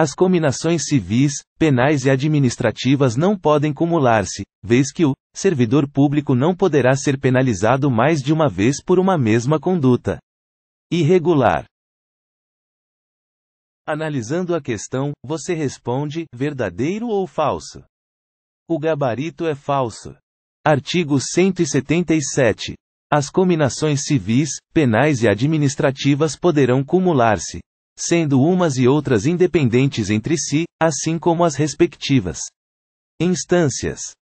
As cominações civis, penais e administrativas não podem cumular-se, vez que o servidor público não poderá ser penalizado mais de uma vez por uma mesma conduta irregular. Analisando a questão, você responde: verdadeiro ou falso? O gabarito é falso. Artigo 177. As cominações civis, penais e administrativas poderão cumular-se, sendo umas e outras independentes entre si, assim como as respectivas instâncias.